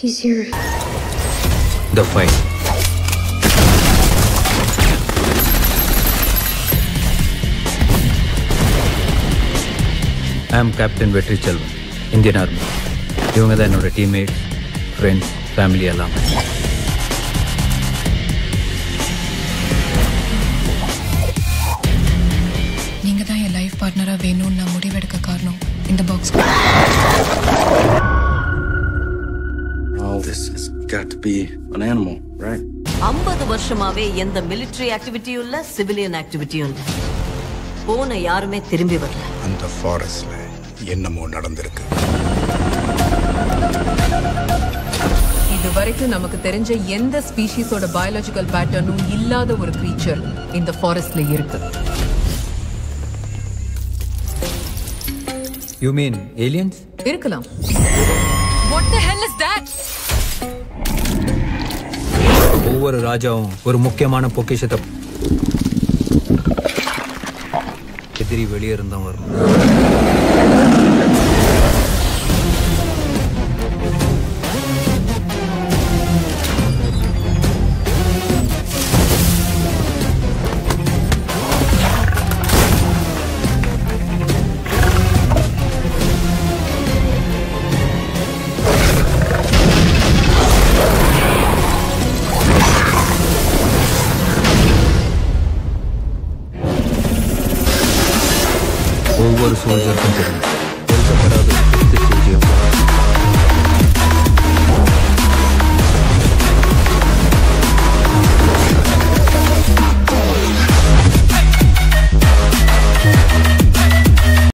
He's here. The fight. I am Captain Vetri Chelvan, Indian Army. இவங்க தான் என்னோட teammates, friends, family எல்லாம். நீங்க தான் என் லைஃப் பார்ட்னரா வேணும்னு நான் முடிவெடுக்க காரணம் இந்த box. All this has got to be an animal, right? 50 வருஷமாவே எந்த military activity இல்ல, civilian activity இல்ல. போன யாருமே திரும்பி வரல. அந்த ஃபாரஸ்ட்ல என்னமோ நடந்திருக்கு. இதுவரைக்கும் நமக்கு தெரிஞ்ச எந்த ஸ்பீஷீஸோட பயாலஜிக்கல் பேட்டர்னும் இல்லாத ஒரு கிரீச்சர் இந்த ஃபாரஸ்ட்ல இருக்கு. You mean aliens? இருக்கலாம். What the hell is that? ஒவ்வொரு ராஜாவும் ஒரு முக்கியமான பொக்கிஷத்தை எதிரி வெளியே இருந்தான் வரும். Soldier continues.